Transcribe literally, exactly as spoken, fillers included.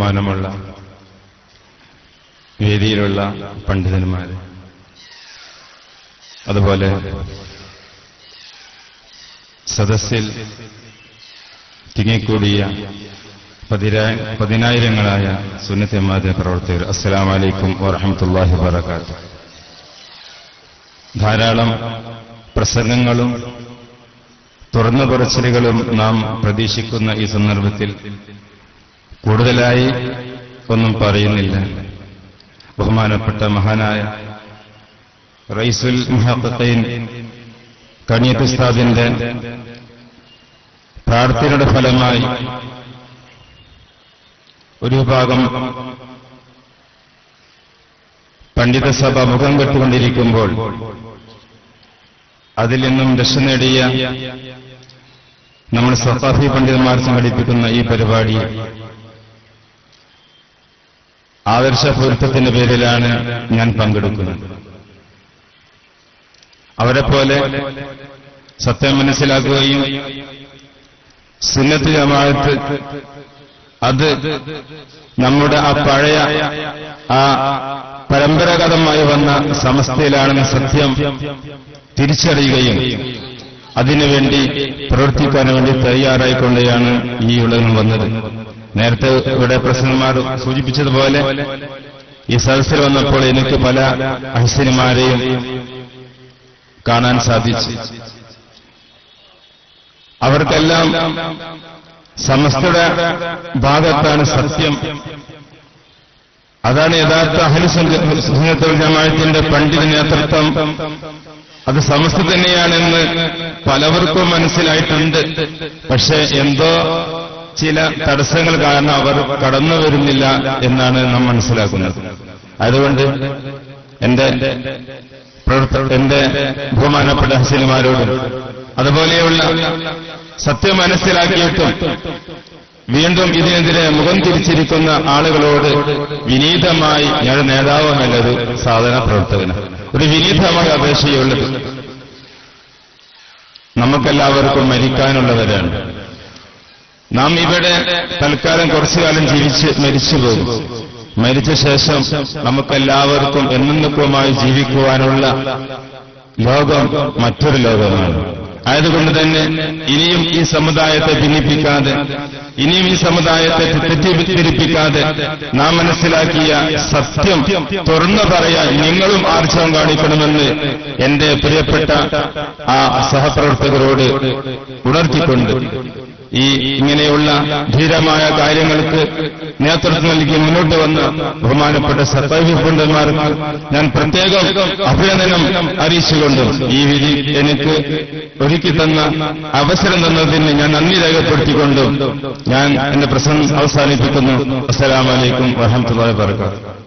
ബഹുമാനമുള്ള വേദിയിലുള്ള പണ്ഡിതന്മാരെ, അതുപോലെ സദസ്സിൽ തിങ്ങിക്കൂടിയ പതിനായിരങ്ങളായ സുന്നത്ത് ജമാഅത്തിന്റെ പ്രവർത്തകർ, അസ്സലാമു അലൈക്കും വറഹ്മത്തുള്ളാഹി വബറകാതുഹ്. ധാരാളം പ്രസംഗങ്ങളും തുറന്നു പറച്ചിലുകളും നാം പ്രതീക്ഷിക്കുന്ന ഈ സന്ദർഭത്തിൽ കൂടുതലായി ഒന്നും പറയുന്നില്ല. ബഹുമാനപ്പെട്ട മഹാനായ റൈസുൽ മുഹഖഖീൻ കണിയത്ത് ഉസ്താദിന്റെ പ്രാർത്ഥനയുടെ ഫലമായി ഒരു വിഭാഗം പണ്ഡിതസഭ മുഖം കെട്ടുകൊണ്ടിരിക്കുമ്പോൾ അതിൽ നിന്നും രക്ഷ നേടിയ നമ്മൾ സഖാഫി പണ്ഡിതന്മാർ സംഘടിപ്പിക്കുന്ന ഈ പരിപാടി ആദർശ പൊരുത്തത്തിന്റെ പേരിലാണ് ഞാൻ പങ്കെടുക്കുന്നത്. അവരെപ്പോലെ സത്യം മനസ്സിലാക്കുകയും സുന്നത്ത് ജമാഅത്ത് അത് നമ്മുടെ ആ പഴയ ആ പരമ്പരാഗതമായി വന്ന സമസ്തയിലാണെന്ന സത്യം തിരിച്ചറിയുകയും അതിനുവേണ്ടി പ്രവർത്തിക്കാൻ വേണ്ടി തയ്യാറായിക്കൊണ്ടാണ് ഈ ഉള്ളതിന് വന്നത്. നേരത്തെ ഇവിടെ പ്രസംഗന്മാർ സൂചിപ്പിച്ചതുപോലെ ഈ സദസ്സിൽ വന്നപ്പോൾ എനിക്ക് പല അഹ്സനിമാരെയും കാണാൻ സാധിച്ചു. അവർക്കെല്ലാം സമസ്തയുടെ ഭാഗത്താണ് സത്യം, അതാണ് യഥാർത്ഥ അഹ്ലുസുന്നത്തുൽ ജമാഅത്തിന്റെ പണ്ഡിത നേതൃത്വം, അത് സമസ്ത തന്നെയാണെന്ന് പലവർക്കും മനസ്സിലായിട്ടുണ്ട്. പക്ഷേ എന്തോ ചില തടസ്സങ്ങൾ കാരണം അവർ കടന്നു വരുന്നില്ല എന്നാണ് നാം മനസ്സിലാക്കുന്നത്. അതുകൊണ്ട് എന്റെ എന്റെ ബഹുമാനപ്പെട്ട ഹസീനമാരോടും അതുപോലെയുള്ള സത്യം മനസ്സിലാക്കിയിട്ടും വീണ്ടും ഇതിനെതിരെ മുഖം തിരിച്ചിരിക്കുന്ന ആളുകളോട് വിനീതമായി, ഞാൻ നേതാവുമല്ലത്, സാധന പ്രവർത്തകനാണ്, ഒരു വിനീതമായ അപേക്ഷയുള്ളത്. നമുക്കെല്ലാവർക്കും മരിക്കാനുള്ളവരാണ്. നാം ഇവിടെ തൽക്കാലം കുറച്ചു കാലം ജീവിച്ച് മരിച്ചു പോകും. മരിച്ച ശേഷം നമുക്കെല്ലാവർക്കും എന്നെന്നേക്കുമായി ജീവിക്കുവാനുള്ള ലോകം മറ്റൊരു ലോകമാണ്. ആയതുകൊണ്ട് തന്നെ ഇനിയും ഈ സമുദായത്തെ ഭിന്നിപ്പിക്കാതെ, ഇനിയും ഈ സമുദായത്തെ തെറ്റിദ്ധരിപ്പിക്കാതെ നാം മനസ്സിലാക്കിയ സത്യം തുറന്നു പറയാൻ നിങ്ങളും ആർജവം കാണിക്കണമെന്ന് എന്റെ പ്രിയപ്പെട്ട ആ സഹപ്രവർത്തകരോട് ഉണർത്തിക്കൊണ്ട് ഈ ഇങ്ങനെയുള്ള ധീരമായ കാര്യങ്ങൾക്ക് നേതൃത്വം നൽകി മുന്നോട്ട് വന്ന ബഹുമാനപ്പെട്ട സഖാഫി പണ്ഡിതന്മാർക്ക് ഞാൻ പ്രത്യേകം അഭിനന്ദനം അറിയിച്ചുകൊണ്ട് ഈ വിധി എനിക്ക് ഒരുക്കി തന്ന അവസരം തന്നതിന് ഞാൻ നന്ദി രേഖപ്പെടുത്തിക്കൊണ്ടും ഞാൻ എന്റെ പ്രസംഗം അവസാനിപ്പിക്കുന്നു. അസ്സലാമു അലൈക്കും വറഹ്മത്തുള്ളാഹി വബറകാതുഹ്.